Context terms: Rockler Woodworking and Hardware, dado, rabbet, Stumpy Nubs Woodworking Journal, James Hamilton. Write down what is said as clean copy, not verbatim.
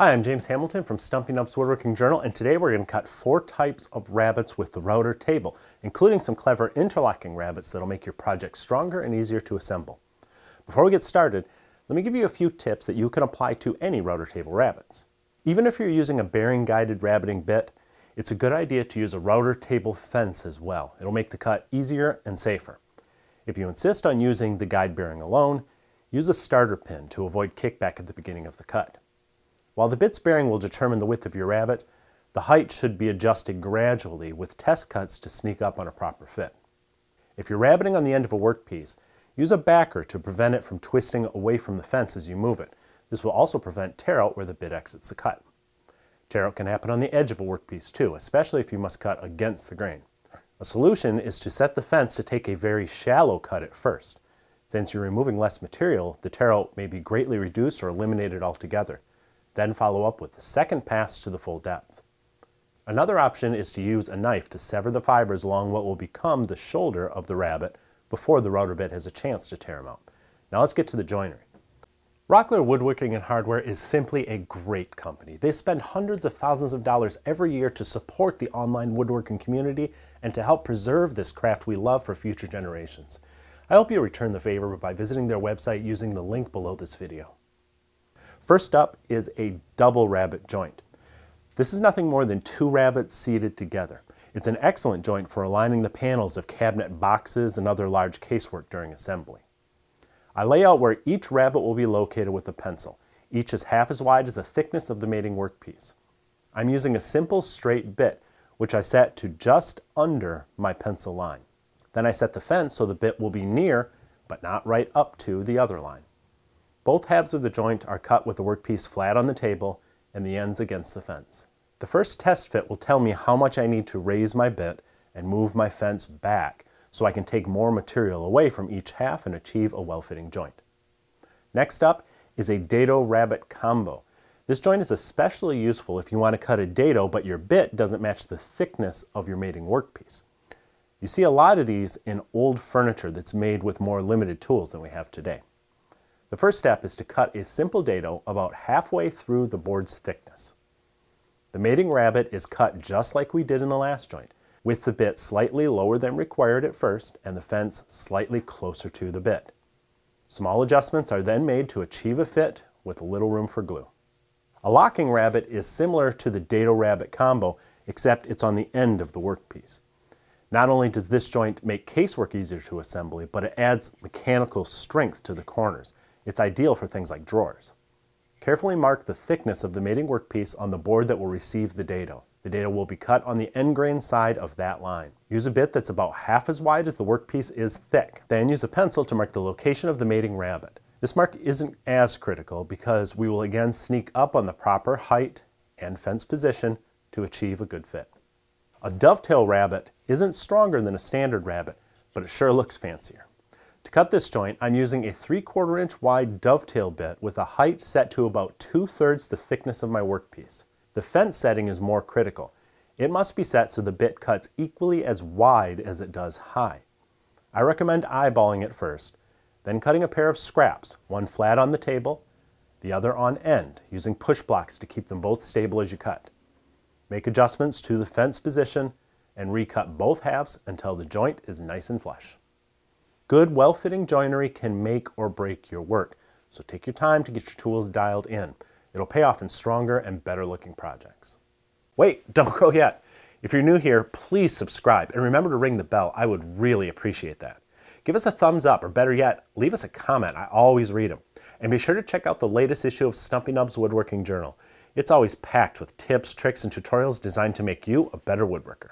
Hi, I'm James Hamilton from Stumpy Nubs Woodworking Journal, and today we're going to cut 4 types of rabbets with the router table, including some clever interlocking rabbets that'll make your project stronger and easier to assemble. Before we get started, let me give you a few tips that you can apply to any router table rabbets. Even if you're using a bearing-guided rabbeting bit, it's a good idea to use a router table fence as well. It'll make the cut easier and safer. If you insist on using the guide bearing alone, use a starter pin to avoid kickback at the beginning of the cut. While the bit's bearing will determine the width of your rabbet, the height should be adjusted gradually with test cuts to sneak up on a proper fit. If you're rabbeting on the end of a workpiece, use a backer to prevent it from twisting away from the fence as you move it. This will also prevent tear out where the bit exits the cut. Tear out can happen on the edge of a workpiece too, especially if you must cut against the grain. A solution is to set the fence to take a very shallow cut at first. Since you're removing less material, the tear out may be greatly reduced or eliminated altogether. Then follow up with the second pass to the full depth. Another option is to use a knife to sever the fibers along what will become the shoulder of the rabbet before the router bit has a chance to tear them out. Now let's get to the joinery. Rockler Woodworking and Hardware is simply a great company. They spend hundreds of thousands of dollars every year to support the online woodworking community and to help preserve this craft we love for future generations. I hope you return the favor by visiting their website using the link below this video. First up is a double rabbet joint. This is nothing more than 2 rabbets seated together. It's an excellent joint for aligning the panels of cabinet boxes and other large casework during assembly. I lay out where each rabbet will be located with a pencil. Each is half as wide as the thickness of the mating workpiece. I'm using a simple straight bit, which I set to just under my pencil line. Then I set the fence so the bit will be near, but not right up to, the other line. Both halves of the joint are cut with the workpiece flat on the table and the ends against the fence. The first test fit will tell me how much I need to raise my bit and move my fence back so I can take more material away from each half and achieve a well-fitting joint. Next up is a dado-rabbet combo. This joint is especially useful if you want to cut a dado but your bit doesn't match the thickness of your mating workpiece. You see a lot of these in old furniture that's made with more limited tools than we have today. The first step is to cut a simple dado about halfway through the board's thickness. The mating rabbet is cut just like we did in the last joint, with the bit slightly lower than required at first and the fence slightly closer to the bit. Small adjustments are then made to achieve a fit with little room for glue. A locking rabbet is similar to the dado rabbet combo, except it's on the end of the workpiece. Not only does this joint make casework easier to assemble, but it adds mechanical strength to the corners. It's ideal for things like drawers. Carefully mark the thickness of the mating workpiece on the board that will receive the dado. The dado will be cut on the end grain side of that line. Use a bit that's about half as wide as the workpiece is thick. Then use a pencil to mark the location of the mating rabbit. This mark isn't as critical because we will again sneak up on the proper height and fence position to achieve a good fit. A dovetail rabbet isn't stronger than a standard rabbet, but it sure looks fancier. To cut this joint, I'm using a 3/4 inch wide dovetail bit with a height set to about 2/3 the thickness of my workpiece. The fence setting is more critical. It must be set so the bit cuts equally as wide as it does high. I recommend eyeballing it first, then cutting a pair of scraps, one flat on the table, the other on end, using push blocks to keep them both stable as you cut. Make adjustments to the fence position and recut both halves until the joint is nice and flush. Good, well-fitting joinery can make or break your work, so take your time to get your tools dialed in. It'll pay off in stronger and better-looking projects. Wait, don't go yet. If you're new here, please subscribe and remember to ring the bell. I would really appreciate that. Give us a thumbs up, or better yet, leave us a comment. I always read them. And be sure to check out the latest issue of Stumpy Nubs Woodworking Journal. It's always packed with tips, tricks, and tutorials designed to make you a better woodworker.